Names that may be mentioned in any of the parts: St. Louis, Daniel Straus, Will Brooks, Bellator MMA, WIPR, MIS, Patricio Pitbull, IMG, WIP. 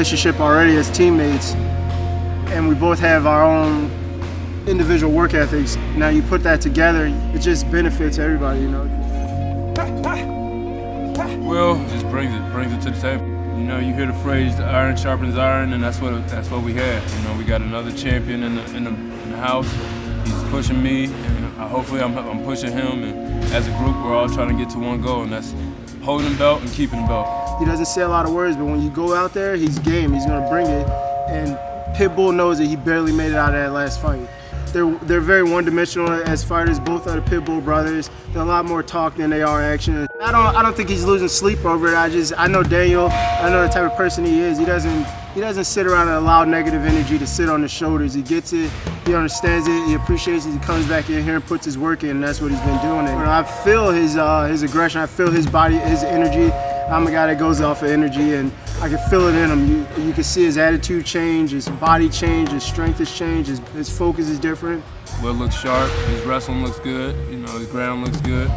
relationship already as teammates, and we both have our own individual work ethics. Now you put that together, it just benefits everybody, you know. Well, just brings it to the table. You know, you hear the phrase, the iron sharpens iron, and that's what we had. You know, we got another champion in the house. He's pushing me, and hopefully I'm pushing him. And as a group, we're all trying to get to one goal, and that's holding the belt and keeping the belt. He doesn't say a lot of words, but when you go out there, he's game. He's gonna bring it, and Pitbull knows that he barely made it out of that last fight. They're very one-dimensional as fighters. Both are the Pitbull brothers. They're a lot more talk than they are action. I don't think he's losing sleep over it. I know Daniel. I know the type of person he is. He doesn't sit around and allow negative energy to sit on his shoulders. He gets it. He understands it. He appreciates it. He comes back in here and puts his work in. And that's what he's been doing. And I feel his aggression. I feel his body, his energy. I'm a guy that goes off of energy, and I can feel it in him. You can see his attitude change, his body change, his strength has changed, his focus is different. Will looks sharp, his wrestling looks good, you know, his ground looks good,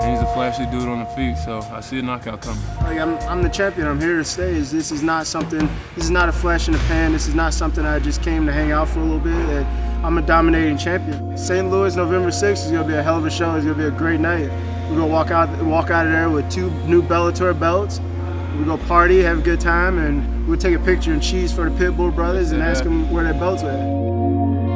and he's a flashy dude on the feet, so I see a knockout coming. Like, I'm the champion, I'm here to stay. This is not a flash in the pan, this is not something I just came to hang out for a little bit. I'm a dominating champion. St. Louis, November 6th is gonna be a hell of a show, it's gonna be a great night. We're gonna walk out of there with 2 new Bellator belts. We're gonna party, have a good time, and we'll take a picture and cheese for the Pitbull brothers and ask them where their belts were at.